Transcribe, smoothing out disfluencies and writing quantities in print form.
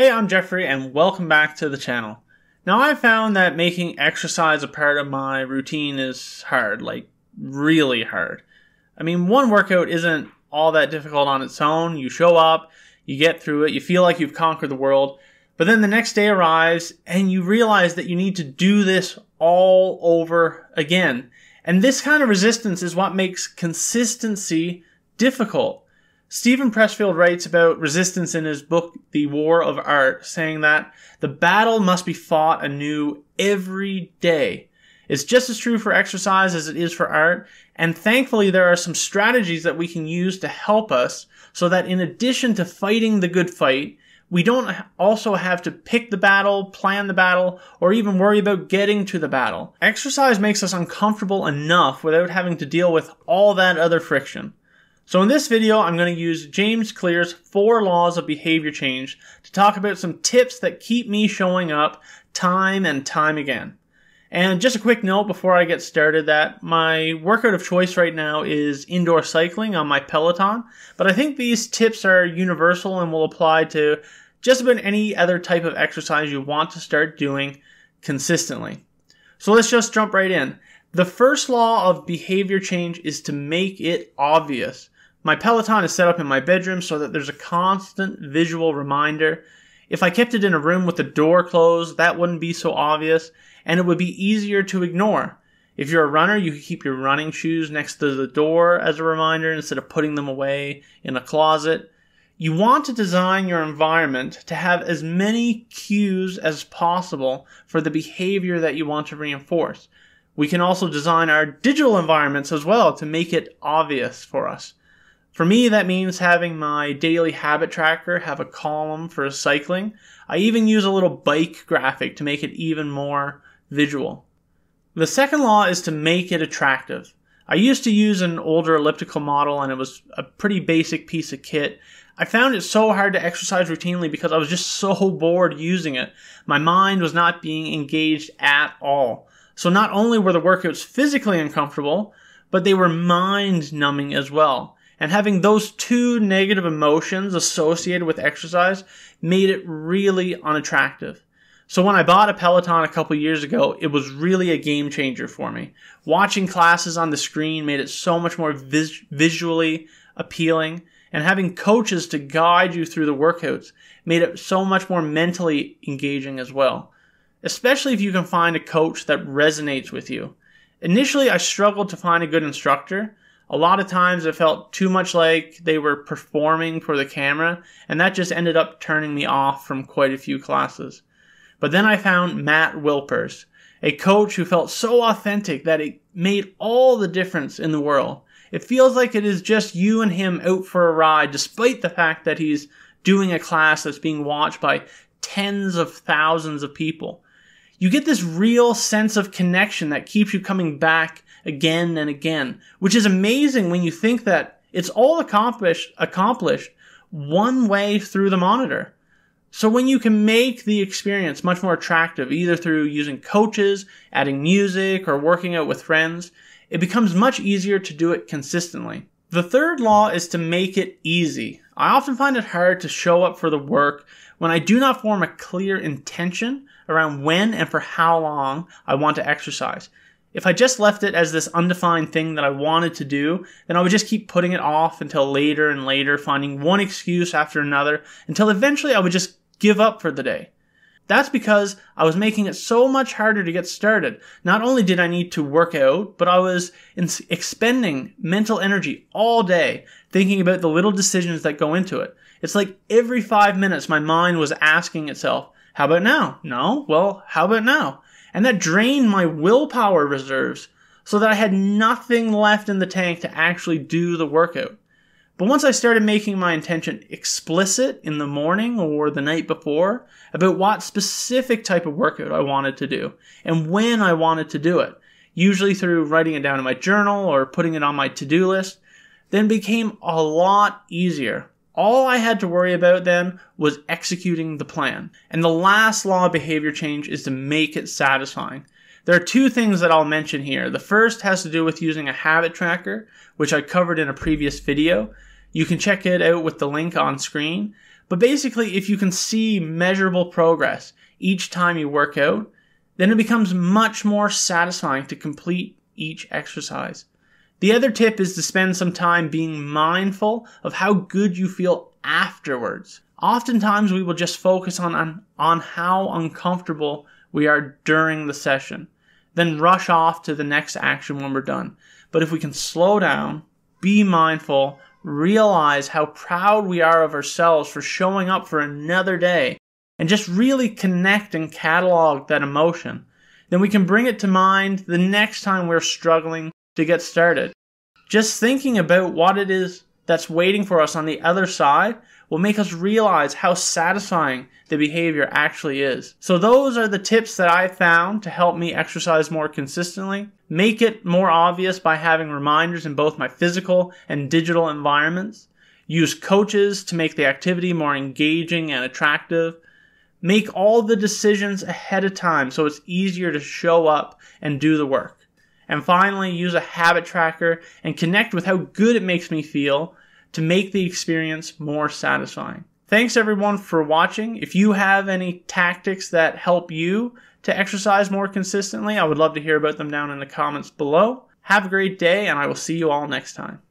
Hey, I'm Jeffrey and welcome back to the channel. Now I found that making exercise a part of my routine is hard, like really hard. I mean, one workout isn't all that difficult on its own. You show up, you get through it, you feel like you've conquered the world, but then the next day arrives and you realize that you need to do this all over again. And this kind of resistance is what makes consistency difficult. Stephen Pressfield writes about resistance in his book, The War of Art, saying that the battle must be fought anew every day. It's just as true for exercise as it is for art, and thankfully there are some strategies that we can use to help us so that in addition to fighting the good fight, we don't also have to pick the battle, plan the battle, or even worry about getting to the battle. Exercise makes us uncomfortable enough without having to deal with all that other friction. So in this video, I'm going to use James Clear's 4 Laws of Behavior Change to talk about some tips that keep me showing up time and time again. And just a quick note before I get started that my workout of choice right now is indoor cycling on my Peloton, but I think these tips are universal and will apply to just about any other type of exercise you want to start doing consistently. So let's just jump right in. The first law of behavior change is to make it obvious. My Peloton is set up in my bedroom so that there's a constant visual reminder. If I kept it in a room with the door closed, that wouldn't be so obvious, and it would be easier to ignore. If you're a runner, you can keep your running shoes next to the door as a reminder instead of putting them away in a closet. You want to design your environment to have as many cues as possible for the behavior that you want to reinforce. We can also design our digital environments as well to make it obvious for us. For me, that means having my daily habit tracker have a column for cycling. I even use a little bike graphic to make it even more visual. The second law is to make it attractive. I used to use an older elliptical model and it was a pretty basic piece of kit. I found it so hard to exercise routinely because I was just so bored using it. My mind was not being engaged at all. So not only were the workouts physically uncomfortable, but they were mind-numbing as well. And having those two negative emotions associated with exercise made it really unattractive. So when I bought a Peloton a couple years ago, it was really a game changer for me. Watching classes on the screen made it so much more visually appealing, and having coaches to guide you through the workouts made it so much more mentally engaging as well, especially if you can find a coach that resonates with you. Initially, I struggled to find a good instructor. A lot of times it felt too much like they were performing for the camera, and that just ended up turning me off from quite a few classes. But then I found Matt Wilpers, a coach who felt so authentic that it made all the difference in the world. It feels like it is just you and him out for a ride, despite the fact that he's doing a class that's being watched by tens of thousands of people. You get this real sense of connection that keeps you coming back again and again, which is amazing when you think that it's all accomplished one way through the monitor. So when you can make the experience much more attractive, either through using coaches, adding music, or working out with friends, it becomes much easier to do it consistently. The third law is to make it easy. I often find it hard to show up for the work when I do not form a clear intention around when and for how long I want to exercise. If I just left it as this undefined thing that I wanted to do, then I would just keep putting it off until later and later, finding one excuse after another, until eventually I would just give up for the day. That's because I was making it so much harder to get started. Not only did I need to work out, but I was expending mental energy all day thinking about the little decisions that go into it. It's like every 5 minutes my mind was asking itself, how about now? No? Well, how about now? And that drained my willpower reserves so that I had nothing left in the tank to actually do the workout. But once I started making my intention explicit in the morning or the night before about what specific type of workout I wanted to do and when I wanted to do it, usually through writing it down in my journal or putting it on my to-do list, then became a lot easier. All I had to worry about then was executing the plan. And the last law of behavior change is to make it satisfying. There are two things that I'll mention here. The first has to do with using a habit tracker, which I covered in a previous video. You can check it out with the link on screen. But basically, if you can see measurable progress each time you work out, then it becomes much more satisfying to complete each exercise. The other tip is to spend some time being mindful of how good you feel afterwards. Oftentimes, we will just focus on how uncomfortable we are during the session, then rush off to the next action when we're done. But if we can slow down, be mindful, realize how proud we are of ourselves for showing up for another day, and just really connect and catalog that emotion, then we can bring it to mind the next time we're struggling to get started. Just thinking about what it is that's waiting for us on the other side will make us realize how satisfying the behavior actually is. So those are the tips that I found to help me exercise more consistently. Make it more obvious by having reminders in both my physical and digital environments. Use coaches to make the activity more engaging and attractive. Make all the decisions ahead of time so it's easier to show up and do the work. And finally, use a habit tracker and connect with how good it makes me feel to make the experience more satisfying. Thanks everyone for watching. If you have any tactics that help you to exercise more consistently, I would love to hear about them down in the comments below. Have a great day, and I will see you all next time.